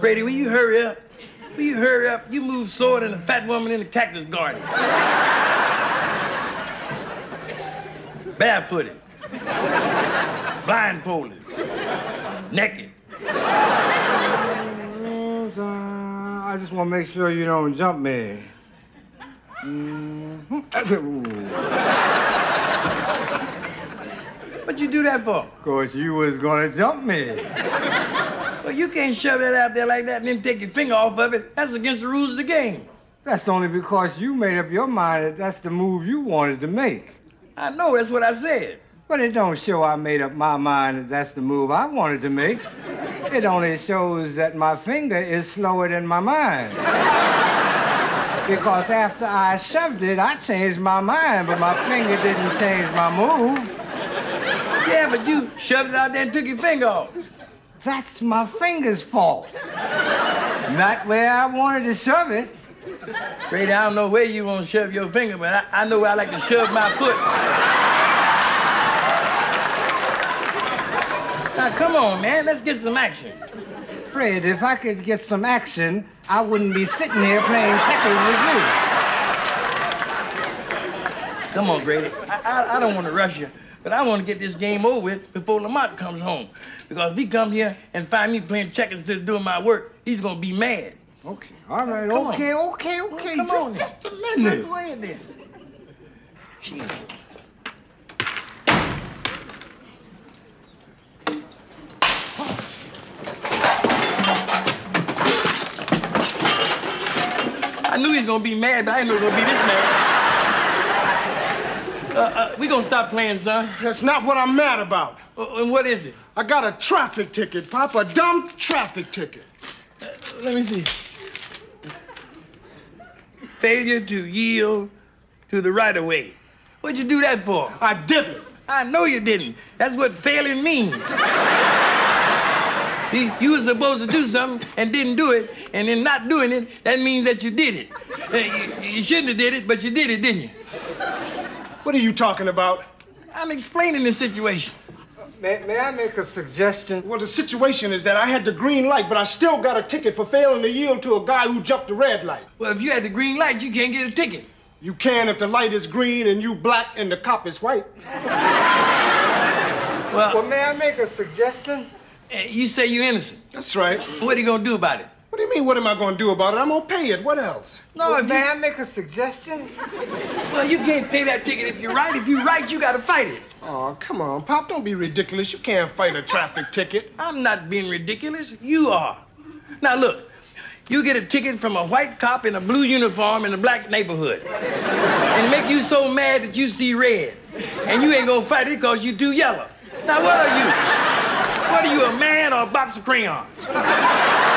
Brady, will you hurry up? Will you hurry up? You move slower than a fat woman in a cactus garden. Barefooted. Blindfolded. Naked. I just want to make sure you don't jump me. What'd you do that for? 'Cause you was gonna jump me. Well, you can't shove that out there like that and then take your finger off of it. That's against the rules of the game. That's only because you made up your mind that that's the move you wanted to make. I know, that's what I said. But it don't show I made up my mind that that's the move I wanted to make. It only shows that my finger is slower than my mind. Because after I shoved it, I changed my mind, but my finger didn't change my move. Yeah, but you shoved it out there and took your finger off. That's my finger's fault. Not where I wanted to shove it. Brady, I don't know where you want to shove your finger, but I know where I like to shove my foot. Now, come on, man. Let's get some action. Fred, if I could get some action, I wouldn't be sitting here playing second with you. Come on, Brady. I don't want to rush you. But I want to get this game over with before Lamont comes home. Because if he comes here and finds me playing checkers to doing my work, he's going to be mad. Okay, all right, okay. Well, come on. Just a minute. Let's wait then. Jeez. I knew he was going to be mad, but I didn't know he was going to be this mad. We gonna stop playing, son. That's not what I'm mad about. And what is it? I got a traffic ticket, Pop, a dumb traffic ticket. Let me see. Failure to yield to the right-of-way. What'd you do that for? I didn't. I know you didn't. That's what failing means. You were supposed to do something and didn't do it, and in not doing it, that means that you did it. You shouldn't have did it, but you did it, didn't you? What are you talking about? I'm explaining the situation. May I make a suggestion? Well, the situation is that I had the green light, but I still got a ticket for failing to yield to a guy who jumped the red light. Well, if you had the green light, you can't get a ticket. You can if the light is green and you black and the cop is white. Well, may I make a suggestion? You say you're innocent. That's right. What are you going to do about it? What do you mean, what am I going to do about it? I'm going to pay it. What else? No, well, may I make a suggestion? Well, you can't pay that ticket if you're right. If you're right, you got to fight it. Oh, come on, Pop. Don't be ridiculous. You can't fight a traffic ticket. I'm not being ridiculous. You are. Now, look. You get a ticket from a white cop in a blue uniform in a black neighborhood. And it make you so mad that you see red. And you ain't going to fight it because you too yellow. Now, what are you? What are you, a man or a box of crayons?